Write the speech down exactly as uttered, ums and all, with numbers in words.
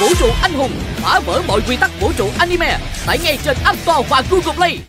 Vũ trụ anh hùng phá vỡ mọi quy tắc vũ trụ anime, tải ngay trên App Store và Google Play.